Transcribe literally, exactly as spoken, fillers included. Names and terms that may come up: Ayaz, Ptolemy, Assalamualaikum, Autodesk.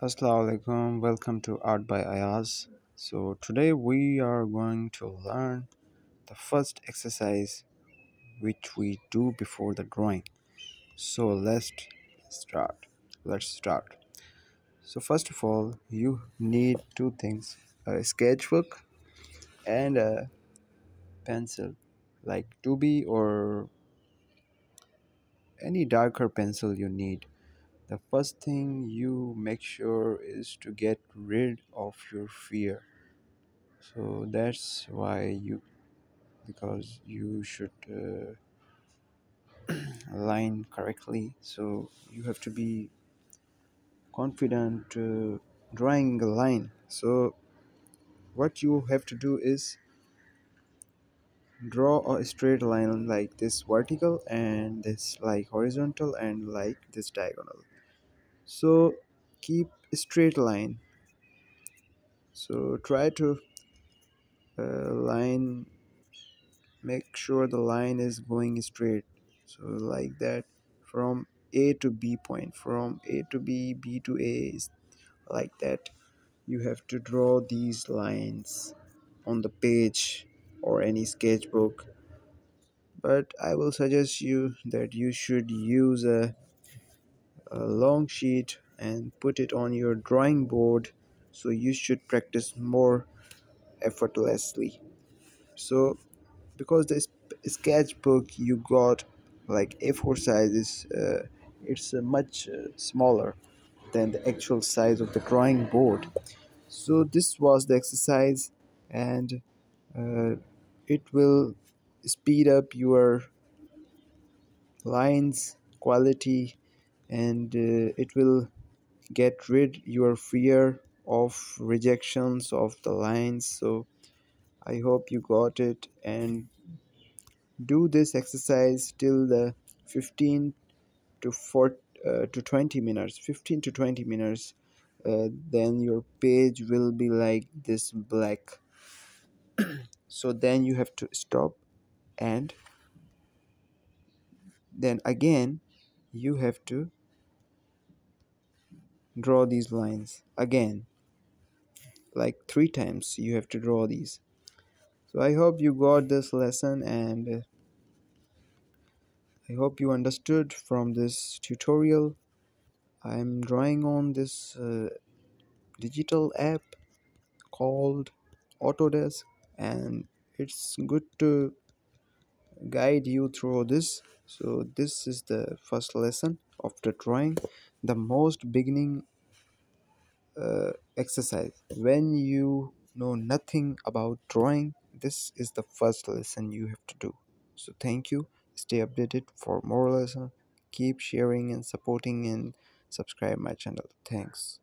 Assalamualaikum. Welcome to Art by Ayaz. So today we are going to learn the first exercise which we do before the drawing. So let's start. Let's start. So first of all, you need two things: a sketchbook and a pencil, like two B or any darker pencil you need. The first thing you make sure is to get rid of your fear. So that's why you, because you should uh, align correctly. So you have to be confident uh, drawing a line. So what you have to do is draw a straight line like this vertical, and this like horizontal, and like this diagonal. So keep a straight line. So try to uh, line, make sure the line is going straight. So like that, from A to B point, from A to B, B to A, like that. You have to draw these lines on the page or any sketchbook, but I will suggest you that you should use a, a long sheet and put it on your drawing board, so you should practice more effortlessly. So because this sketchbook you got like A four size is uh, it's uh, much uh, smaller than the actual size of the drawing board. So this was the exercise, and uh, it will speed up your lines quality, and uh, it will get rid your fear of rejections of the lines. So I hope you got it, and do this exercise till the fifteen to forty, uh, to twenty minutes, fifteen to twenty minutes, uh, then your page will be like this black. So then you have to stop, and then again you have to draw these lines again, like three times you have to draw these. So I hope you got this lesson, and I hope you understood from this tutorial. I'm drawing on this uh, digital app called Autodesk, and it's good to guide you through this. So this is the first lesson of the drawing, the most beginning uh, exercise. When you know nothing about drawing, this is the first lesson you have to do. So thank you, stay updated for more lessons, keep sharing and supporting, and subscribe my channel. Thanks.